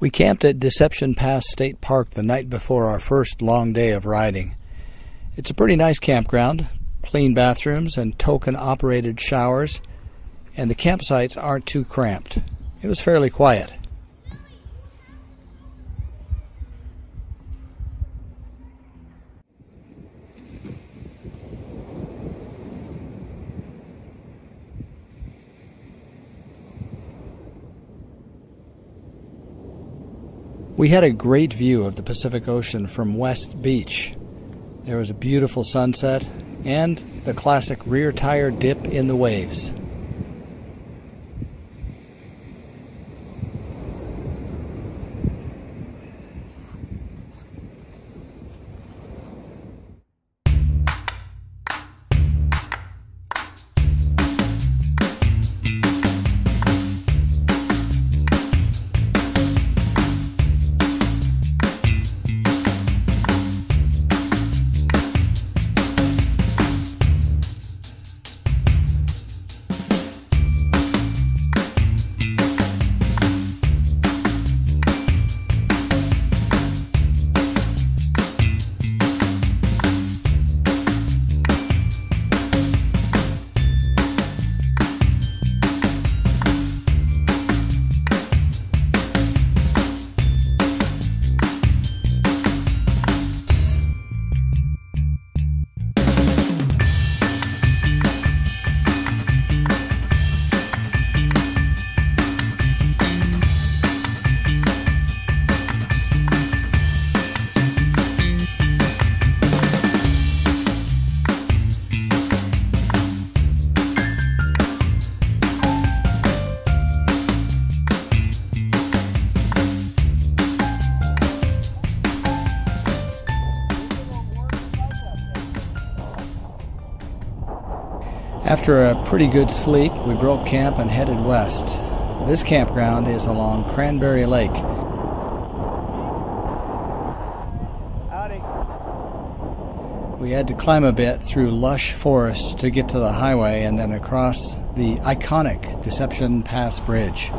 We camped at Deception Pass State Park the night before our first long day of riding. It's a pretty nice campground, clean bathrooms and token-operated showers, and the campsites aren't too cramped. It was fairly quiet. We had a great view of the Pacific Ocean from West Beach. There was a beautiful sunset and the classic rear tire dip in the waves. After a pretty good sleep, we broke camp and headed west. This campground is along Cranberry Lake. We had to climb a bit through lush forests to get to the highway and then across the iconic Deception Pass Bridge.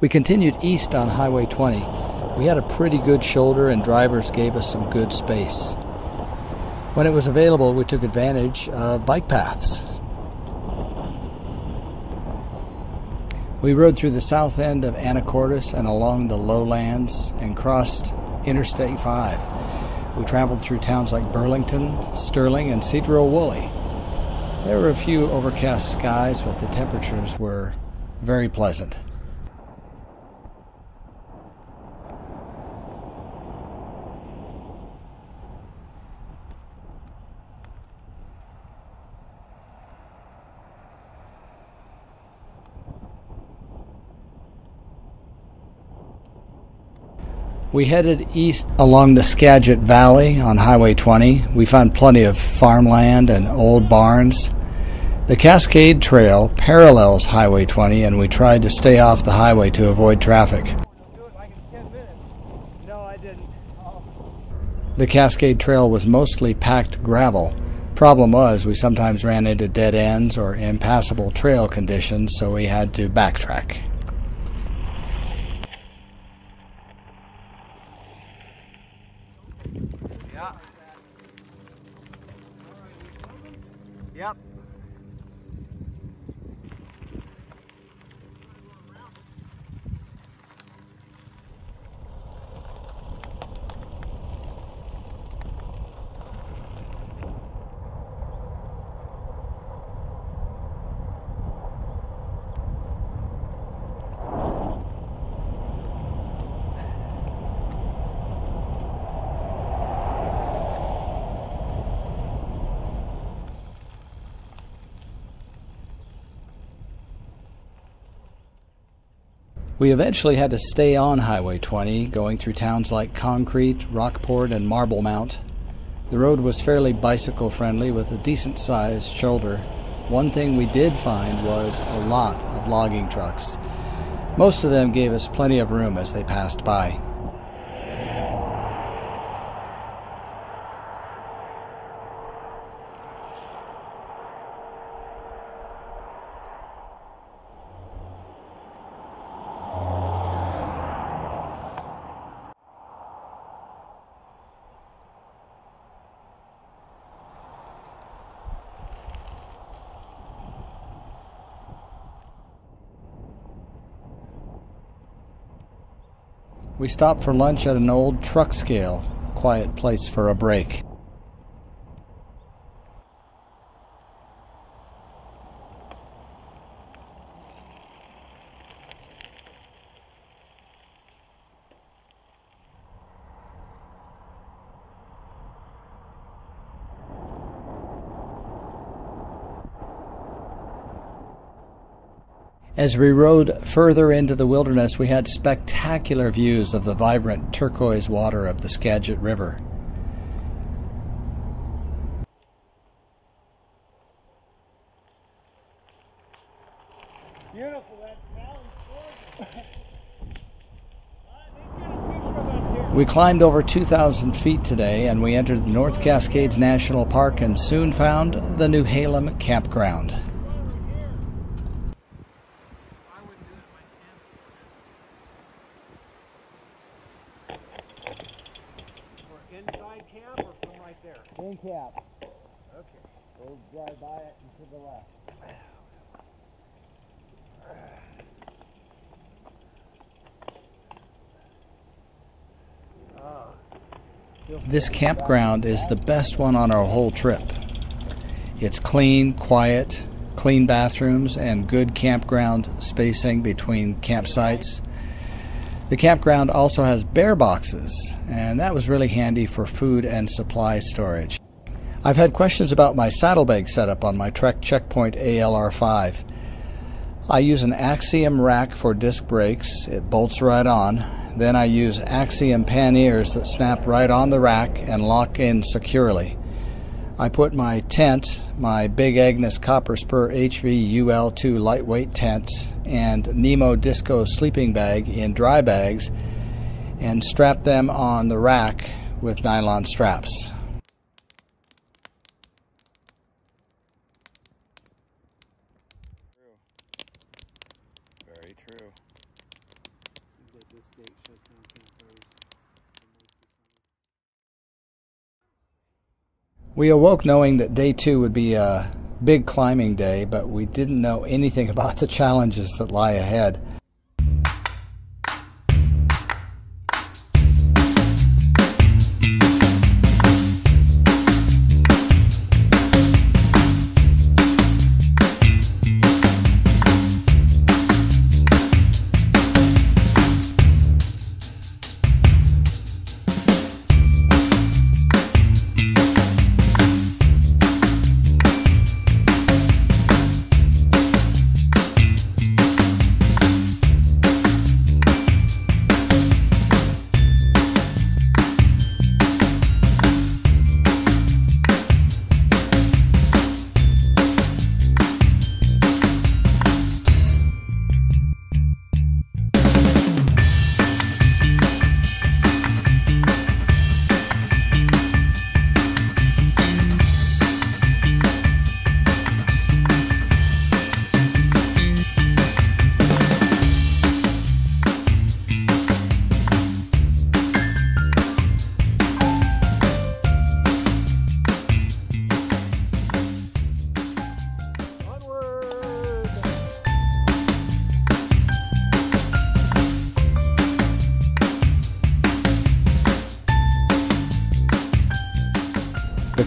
We continued east on Highway 20. We had a pretty good shoulder and drivers gave us some good space. When it was available, we took advantage of bike paths. We rode through the south end of Anacortes and along the lowlands and crossed Interstate 5. We traveled through towns like Burlington, Sterling, and Sedro-Woolley. There were a few overcast skies, but the temperatures were very pleasant. We headed east along the Skagit Valley on Highway 20. We found plenty of farmland and old barns. The Cascade Trail parallels Highway 20 and we tried to stay off the highway to avoid traffic. The Cascade Trail was mostly packed gravel. Problem was we sometimes ran into dead ends or impassable trail conditions, so we had to backtrack. Yep. We eventually had to stay on Highway 20, going through towns like Concrete, Rockport, and Marblemount. The road was fairly bicycle-friendly with a decent-sized shoulder. One thing we did find was a lot of logging trucks. Most of them gave us plenty of room as they passed by. We stopped for lunch at an old truck scale, quiet place for a break. As we rode further into the wilderness, we had spectacular views of the vibrant turquoise water of the Skagit River. Beautiful, that valley's gorgeous. Let's get a picture of us here. We climbed over 2,000 feet today, and we entered the North Cascades National Park and soon found the Newhalem Campground. Cap. Okay. We'll drive by it and to the left. This campground is the best one on our whole trip. It's clean, quiet, clean bathrooms, and good campground spacing between campsites. The campground also has bear boxes, and that was really handy for food and supply storage. I've had questions about my saddlebag setup on my Trek Checkpoint ALR5. I use an Axiom rack for disc brakes. It bolts right on. Then I use Axiom panniers that snap right on the rack and lock in securely. I put my tent, my Big Agnes Copper Spur HV UL2 lightweight tent, and Nemo Disco sleeping bag in dry bags and strap them on the rack with nylon straps. We awoke knowing that day two would be a big climbing day, but we didn't know anything about the challenges that lie ahead.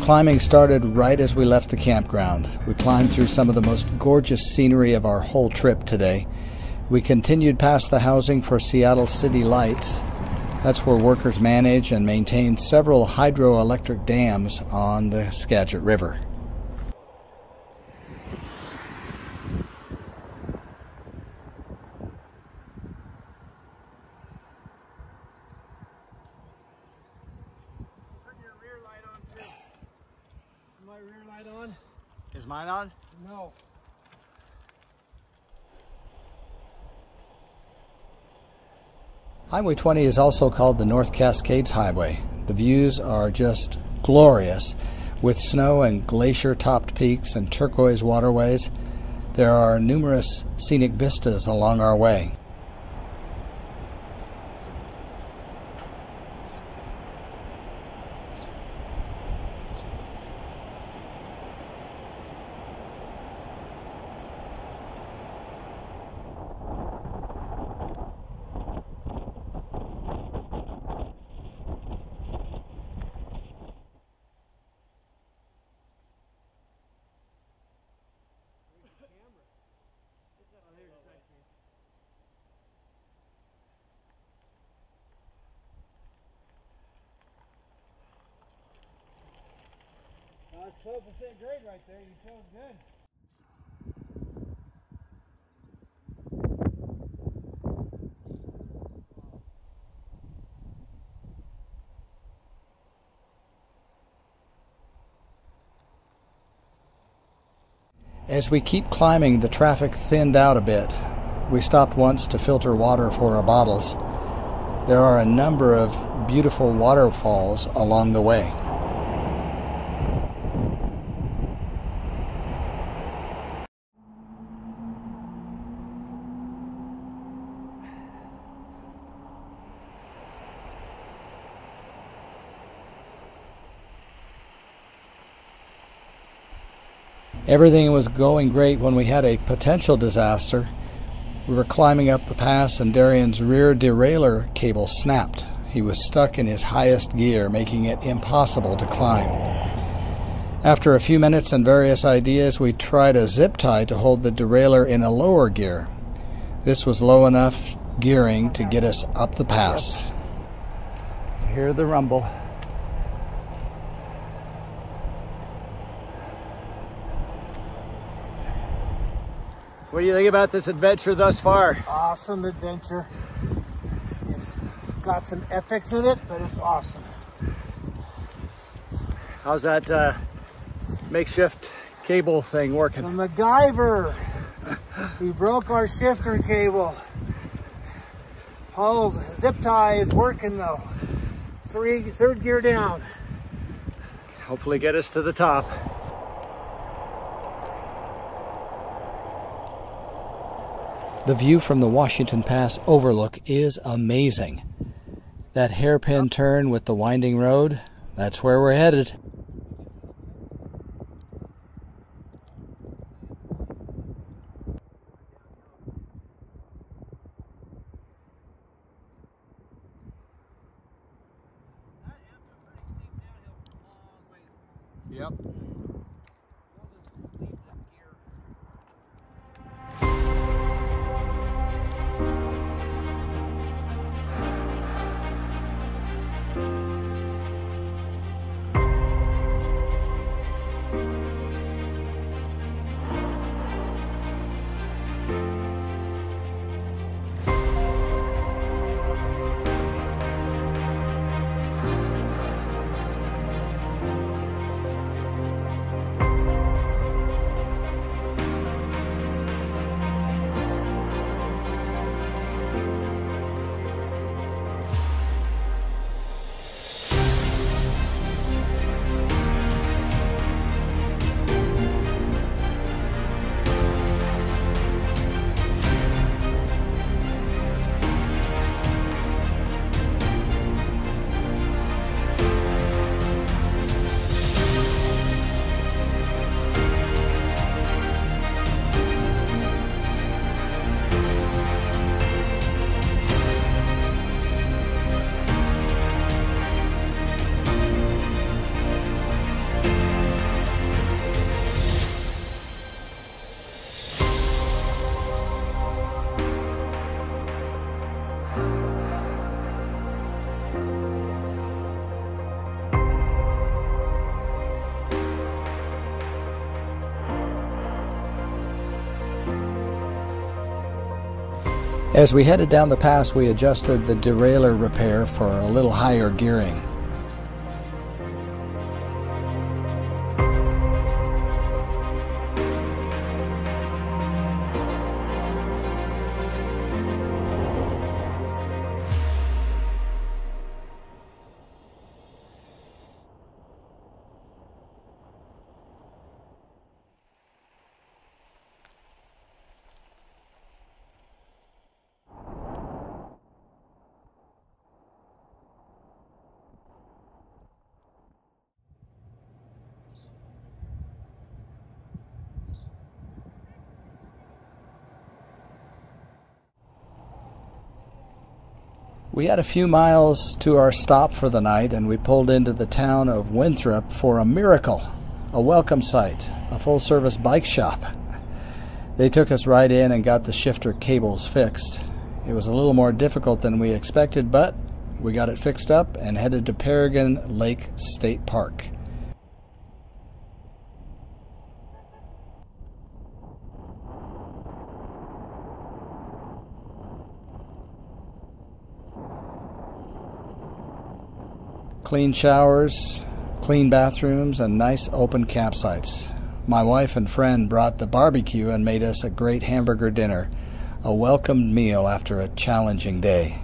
Climbing started right as we left the campground. We climbed through some of the most gorgeous scenery of our whole trip today. We continued past the housing for Seattle City Lights. That's where workers manage and maintain several hydroelectric dams on the Skagit River. rear light on? Is mine on? No. Highway 20 is also called the North Cascades Highway. The views are just glorious, with snow and glacier-topped peaks and turquoise waterways. There are numerous scenic vistas along our way. That's 12% grade right there, you chose good. As we keep climbing, the traffic thinned out a bit. We stopped once to filter water for our bottles. There are a number of beautiful waterfalls along the way. Everything was going great when we had a potential disaster. We were climbing up the pass and Darian's rear derailleur cable snapped. He was stuck in his highest gear, making it impossible to climb. After a few minutes and various ideas, we tried a zip tie to hold the derailleur in a lower gear. This was low enough gearing to get us up the pass. Hear the rumble. What do you think about this adventure thus far? Awesome adventure. It's got some epics in it, but it's awesome. How's that makeshift cable thing working? The MacGyver. We broke our shifter cable. Paul's zip tie is working though. Third gear down. Hopefully get us to the top. The view from the Washington Pass overlook is amazing. That hairpin turn with the winding road, that's where we're headed. Yep. As we headed down the pass, we adjusted the derailleur repair for a little higher gearing. We had a few miles to our stop for the night, and we pulled into the town of Winthrop for a miracle, a welcome site, a full-service bike shop. They took us right in and got the shifter cables fixed. It was a little more difficult than we expected, but we got it fixed up and headed to Pearrygin Lake State Park. Clean showers, clean bathrooms, and nice open campsites. My wife and friend brought the barbecue and made us a great hamburger dinner, a welcomed meal after a challenging day.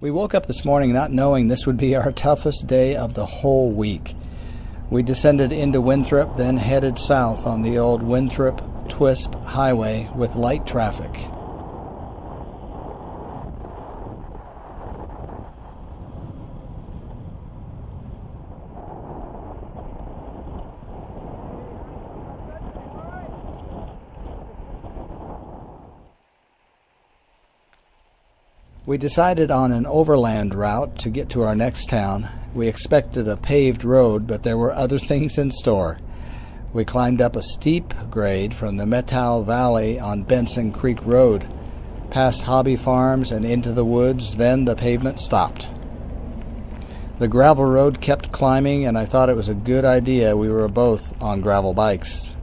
We woke up this morning not knowing this would be our toughest day of the whole week. We descended into Winthrop, then headed south on the old Winthrop-Twisp Highway with light traffic. We decided on an overland route to get to our next town. We expected a paved road, but there were other things in store. We climbed up a steep grade from the Methow Valley on Benson Creek Road, past hobby farms and into the woods, then the pavement stopped. The gravel road kept climbing, and I thought it was a good idea we were both on gravel bikes.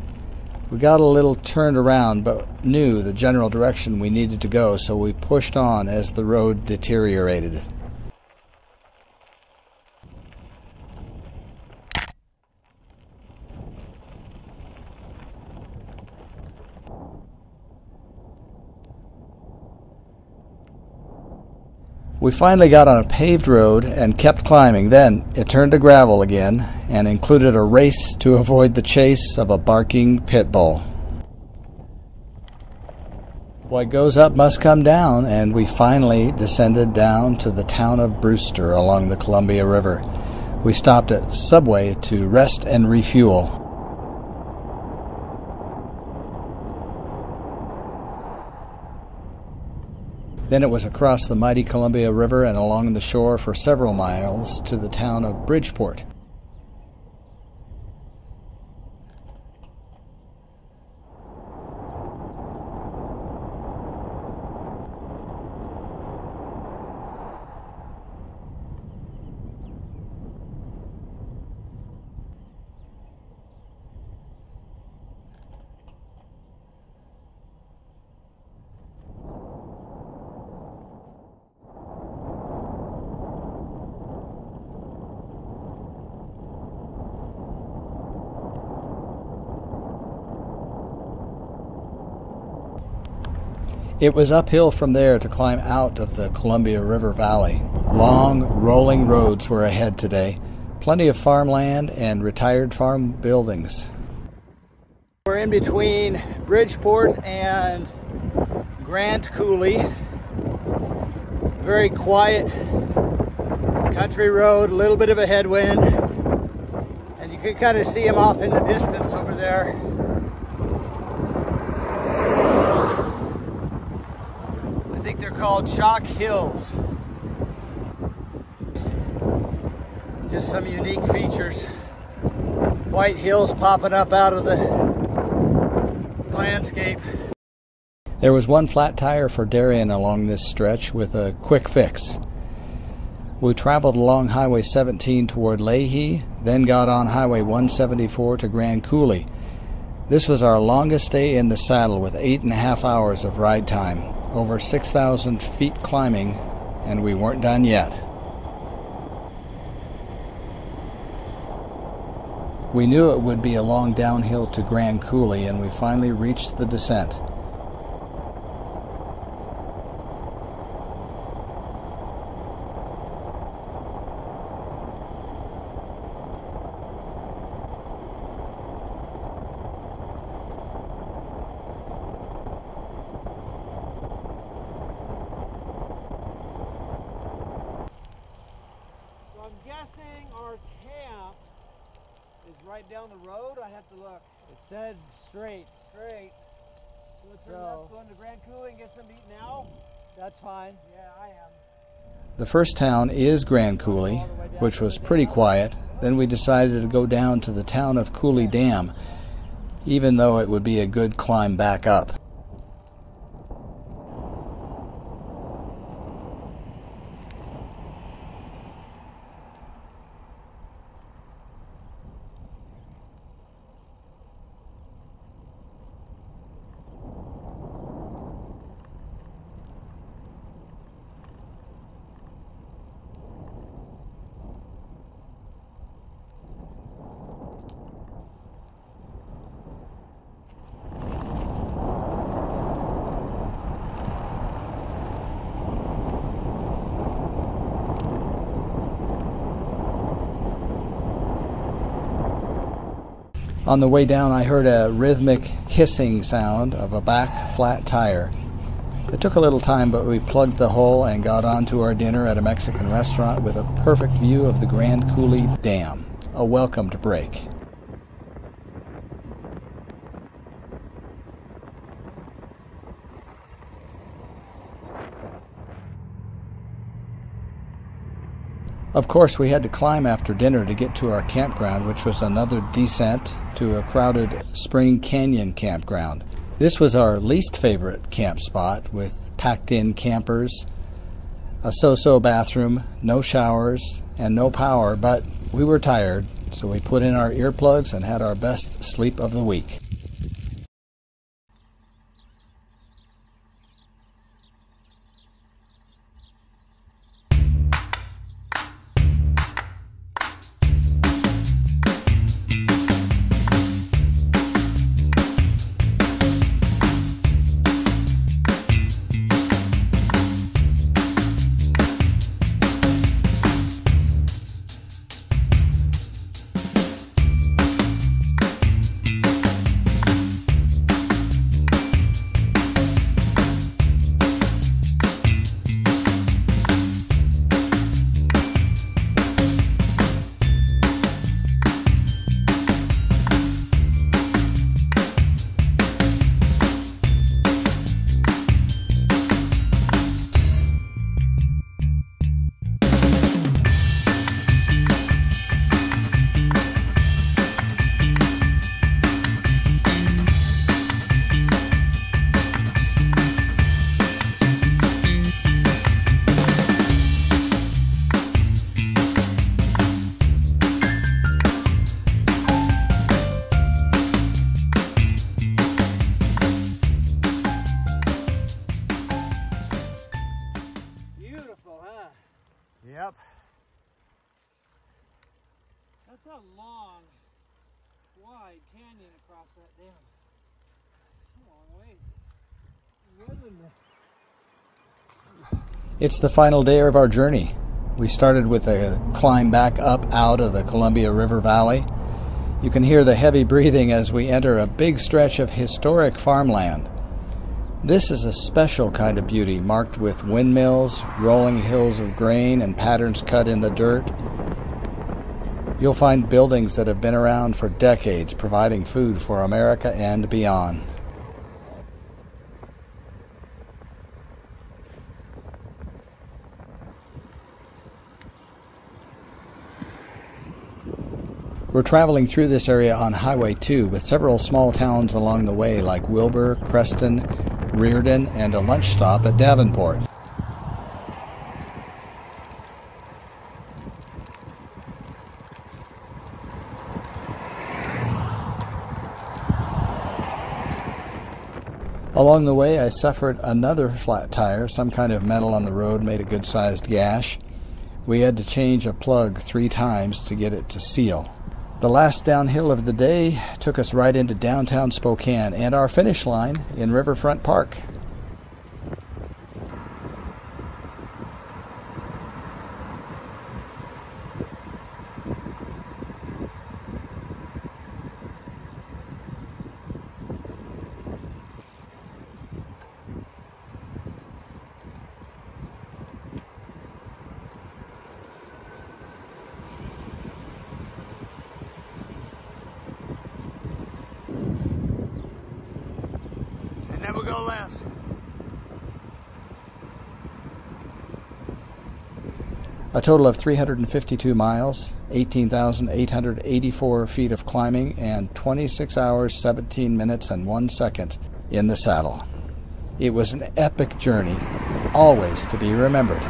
We got a little turned around, but knew the general direction we needed to go, so we pushed on as the road deteriorated. We finally got on a paved road and kept climbing. Then it turned to gravel again and included a race to avoid the chase of a barking pit bull. What goes up must come down, and we finally descended down to the town of Brewster along the Columbia River. We stopped at Subway to rest and refuel. Then it was across the mighty Columbia River and along the shore for several miles to the town of Bridgeport. It was uphill from there to climb out of the Columbia River Valley. Long, rolling roads were ahead today. Plenty of farmland and retired farm buildings. We're in between Bridgeport and Grand Coulee. Very quiet country road, a little bit of a headwind. And you can kind of see them off in the distance over there. I think they're called Chalk Hills. Just some unique features. White hills popping up out of the landscape. There was one flat tire for Darien along this stretch with a quick fix. We traveled along Highway 17 toward Leahy, then got on Highway 174 to Grand Coulee. This was our longest day in the saddle with 8.5 hours of ride time, over 6,000 feet climbing, and we weren't done yet. We knew it would be a long downhill to Grand Coulee, and we finally reached the descent. So I'm guessing our camp is right down the road. I have to look. It said straight. So let's turn left, go into Grand Coulee and get some to eat now. That's fine. Yeah, I am. The first town is Grand Coulee, which was pretty quiet. Then we decided to go down to the town of Coulee Dam, even though it would be a good climb back up. On the way down, I heard a rhythmic hissing sound of a back flat tire. It took a little time, but we plugged the hole and got on to our dinner at a Mexican restaurant with a perfect view of the Grand Coulee Dam. A welcomed break. Of course, we had to climb after dinner to get to our campground, which was another descent to a crowded Spring Canyon Campground. This was our least favorite camp spot, with packed-in campers, a so-so bathroom, no showers, and no power, but we were tired, so we put in our earplugs and had our best sleep of the week. Yep. That's a long, wide canyon across that dam. That's a long ways. It's the final day of our journey. We started with a climb back up out of the Columbia River Valley. You can hear the heavy breathing as we enter a big stretch of historic farmland. This is a special kind of beauty marked with windmills, rolling hills of grain, and patterns cut in the dirt. You'll find buildings that have been around for decades, providing food for America and beyond. We're traveling through this area on Highway 2 with several small towns along the way like Wilbur, Creston, Reardon, and a lunch stop at Davenport. Along the way I suffered another flat tire. Some kind of metal on the road made a good-sized gash. We had to change a plug 3 times to get it to seal. The last downhill of the day took us right into downtown Spokane and our finish line in Riverfront Park. A total of 352 miles, 18,884 feet of climbing, and 26 hours, 17 minutes, and 1 second in the saddle. It was an epic journey, always to be remembered.